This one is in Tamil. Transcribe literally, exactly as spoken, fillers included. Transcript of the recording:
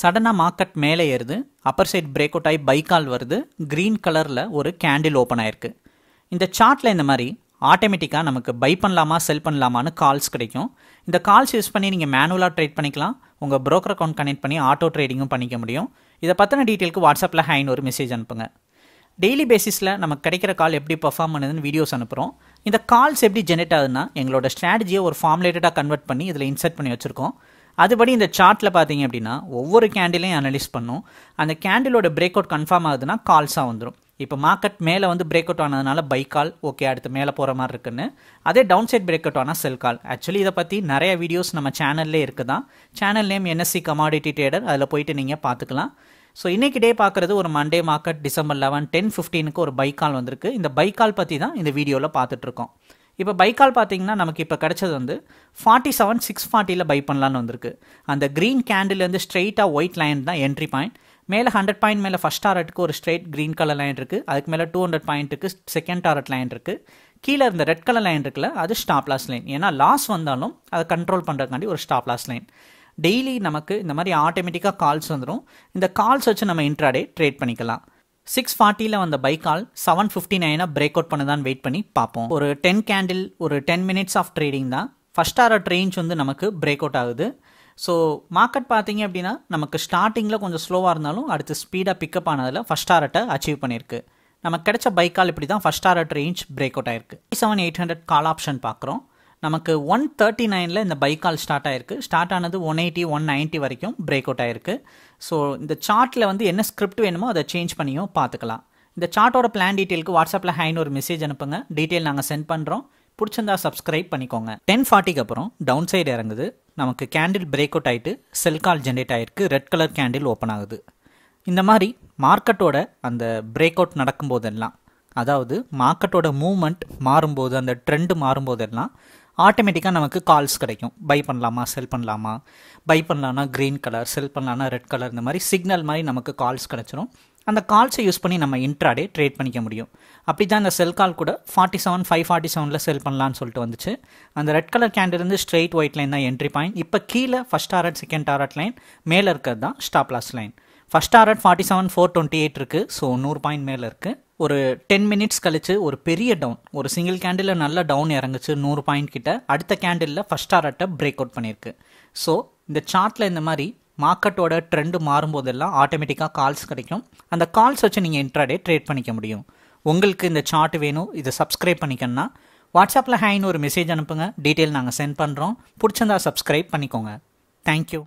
சடனா மார்க்கெட் மேலே ஏறுது, அப்பர் சைட் பிரேக் அவுட் ஆகி பைக்கால் வருது, கிரீன் கலரில் ஒரு கேண்டில் ஓப்பன் ஆயிருக்கு. இந்த சார்ட்டில் இந்த மாதிரி ஆட்டோமேட்டிக்காக நமக்கு பை பண்ணலாமா செல் பண்ணலாமான்னு கால்ஸ் கிடைக்கும். இந்த கால்ஸ் யூஸ் பண்ணி நீங்கள் மேனுவலாக ட்ரேட் பண்ணிக்கலாம், உங்கள் ப்ரோக்கர் அக்கௌண்ட் கனெக்ட் பண்ணி ஆட்டோ ட்ரேடிங்கும் பண்ணிக்க முடியும். இதை பற்றின டீட்டெயிலுக்கு வாட்ஸ்அப்பில் ஹைன்னு ஒரு மெசேஜ் அனுப்புங்க. டெய்லி பேசிஸில் நமக்கு கிடைக்கிற கால் எப்படி பெர்ஃபார்ம் பண்ணுதுன்னு வீடியோஸ் அனுப்புகிறோம். இந்த கால்ஸ் எப்படி ஜெனரேட் ஆகுதுன்னா எங்களோட ஸ்ட்ராட்டஜியை ஒரு ஃபார்முலேட்டடாக கன்வெர்ட் பண்ணி இதில் இன்சர்ட் பண்ணி வச்சுருக்கோம். அதுபடி இந்த சார்ட்டில் பார்த்தீங்க அப்படின்னா ஒவ்வொரு கேண்டிலையும் அனலைஸ் பண்ணும். அந்த கேண்டிலோட பிரேக் அவுட் கன்ஃபார்ம் ஆகுதுன்னா கால்ஸாக வந்துடும். இப்போ மார்க்கெட் மேலே வந்து பிரேக் அவுட் ஆனதுனால பை கால், ஓகே அடுத்து மேலே போகிற மாதிரி இருக்குன்னு. அதே டவுன் சைட் பிரேக் அவுட் ஆனால் செல் கால். ஆக்சுவலி இதை பற்றி நிறைய வீடியோஸ் நம்ம சேனல்லே இருக்குது தான். Channel name NSC commodity trader, அதில் போயிட்டு நீங்கள் பார்த்துக்கலாம். ஸோ இன்றைக்கி டே பார்க்குறது ஒரு Monday market December eleven, ten ஃபிஃப்டீனுக்கு ஒரு பை கால் வந்திருக்கு. இந்த பை கால் பற்றி தான் இந்த வீடியோவில் பார்த்துட்ருக்கோம். இப்போ பை கால் பார்த்தீங்கன்னா நமக்கு இப்போ கிடச்சது வந்து ஃபார்ட்டி செவன் சிக்ஸ் ஃபார்ட்டியில் பை பண்ணலான்னு வந்திருக்கு. அந்த க்ரீன் கேண்டில்லேருந்து ஸ்ட்ரெயிட்டாக ஒயிட் லைன் தான் என்ட்ரி பாயிண்ட். மேலே ஹண்ட்ரட் பாயிண்ட் மேலே ஃபஸ்ட் டாரட்டுக்கு ஒரு ஸ்ட்ரெயிட் க்ரீன் கலர் லைன் இருக்குது. அதுக்கு மேலே டூ ஹண்ட்ரட் பாயிண்ட்டுக்கு செகண்ட் டாரட் லைன் இருக்குது. கீழே இருந்த ரெட் கலர் லைன் இருக்குல்ல, அது ஸ்டாப் லாஸ் லைன். ஏன்னா லாஸ் வந்தாலும் அதை கண்ட்ரோல் பண்ணுறதுக்காண்டி ஒரு ஸ்டாப் லாஸ் லைன். டெய்லி நமக்கு இந்த மாதிரி ஆட்டோமேட்டிக்காக கால்ஸ் வந்துடும். இந்த கால்ஸ் வச்சு நம்ம இன்ட்ராடே ட்ரேட் பண்ணிக்கலாம். சிக்ஸ் ஃபார்ட்டியில் வந்த பை கால் செவன் ஃபிஃப்டி நைனாக பிரேக் அவுட் பண்ணதான் வெயிட் பண்ணி பார்ப்போம். ஒரு டென் கேண்டில் ஒரு டென் மினிட்ஸ் ஆஃப் ட்ரேடிங் தான். ஃபஸ்ட் டாரட் ரேஞ்ச் வந்து நமக்கு பிரேக் அவுட் ஆகுது. ஸோ மார்க்கெட் பார்த்தீங்க அப்படின்னா நமக்கு ஸ்டார்டிங்கில் கொஞ்சம் ஸ்லோவாக இருந்தாலும் அடுத்து ஸ்பீடாக பிக்கப் ஆனதில் ஃபஸ்ட் டாரட்டை அச்சீவ் பண்ணியிருக்கு. நமக்கு கிடைச்ச பை கால் இப்படி தான் first target range break out ஆயிருக்கு. Seven eight hundred call option பார்க்குறோம். நமக்கு ஒன் தேர்ட்டி நைனில் இந்த பை கால் ஸ்டார்ட் ஆயிருக்கு. ஸ்டார்ட் ஆனது ஒன் எயிட்டி ஒன் நைன்ட்டி வரைக்கும் பிரேக் அவுட் ஆயிருக்கு. ஸோ இந்த சார்ட்டில் வந்து என்ன ஸ்கிரிப்ட் வேணுமோ அதை சேஞ்ச் பண்ணியும் பார்த்துக்கலாம். இந்த சார்ட்டோட பிளான் டீட்டெயிலுக்கு வாட்ஸ்அப்பில் ஹைன்னு ஒரு மெசேஜ் அனுப்புங்க. டீட்டெயில் நாங்கள் சென்ட் பண்ணுறோம். பிடிச்சிருந்தா சப்ஸ்கிரைப் பண்ணிக்கோங்க. டென் ஃபார்ட்டிக்கு அப்புறம் டவுன் சைடு இறங்குது. நமக்கு கேண்டில் பிரேக் அவுட் ஆகிட்டு செல் கால் ஜென்ரேட் ஆகிருக்கு. ரெட் கலர் கேண்டில் ஓப்பன் ஆகுது. இந்த மாதிரி மார்க்கெட்டோட அந்த பிரேக் அவுட் நடக்கும்போதெல்லாம், அதாவது மார்க்கெட்டோட மூவ்மெண்ட் மாறும்போது, அந்த ட்ரெண்டு மாறும்போதெல்லாம் ஆட்டோமேட்டிக்காக நமக்கு கால்ஸ் கிடைக்கும். பை பண்ணலாமா செல் பண்ணலாமா, பை பண்ணலான்னா க்ரீன் கலர், செல் பண்ணலான்னா ரெட் கலர், இந்த மாதிரி சிக்னல் மாதிரி நமக்கு கால்ஸ் கிடச்சிரும். அந்த கால்ஸை யூஸ் பண்ணி நம்ம இன்ட்ராடே ட்ரேட் பண்ணிக்க முடியும். அப்படி தான் இந்த செல் கால் கூட ஃபார்ட்டி செவன் ஃபைவ் ஃபார்ட்டி செவனில் செல் பண்ணலான்னு சொல்லிட்டு வந்துச்சு. அந்த ரெட் கலர் கேண்டிலேருந்து ஸ்ட்ரெயிட் ஒயிட் லைன் தான் என்ட்ரி பாயிண்ட். இப்போ கீழே first target second target line, மேலே இருக்கிறது தான் stop loss line. First target forty seven four twenty eight இருக்குது. ஸோ நூறு பாயிண்ட் மேலே இருக்குது. ஒரு டென் மினிட்ஸ் கழித்து ஒரு பெரிய டவுன், ஒரு சிங்கிள் கேண்டிலில் நல்லா டவுன் இறங்குச்சு நூறு பாயிண்ட் கிட்ட. அடுத்த கேண்டிலில் ஃபஸ்ட் டாரட்டை பிரேக் அவுட் பண்ணியிருக்கு. ஸோ இந்த சார்ட்டில் இந்த மாதிரி மார்க்கெட்டோட ட்ரெண்டு மாறும்போதெல்லாம் ஆட்டோமேட்டிக்காக கால்ஸ் கிடைக்கும். அந்த கால்ஸ் வச்சு நீங்கள் இன்ட்ராடே ட்ரேட் பண்ணிக்க முடியும். உங்களுக்கு இந்த சார்ட் வேணும், இதை சப்ஸ்கிரைப் பண்ணிக்கணும்னா வாட்ஸ்அப்பில் ஹைன்னு ஒரு மெசேஜ் அனுப்புங்க. டீட்டெயில் நாங்கள் சென்ட் பண்ணுறோம். பிடிச்சிருந்தா சப்ஸ்கிரைப் பண்ணிக்கோங்க. தேங்க்யூ.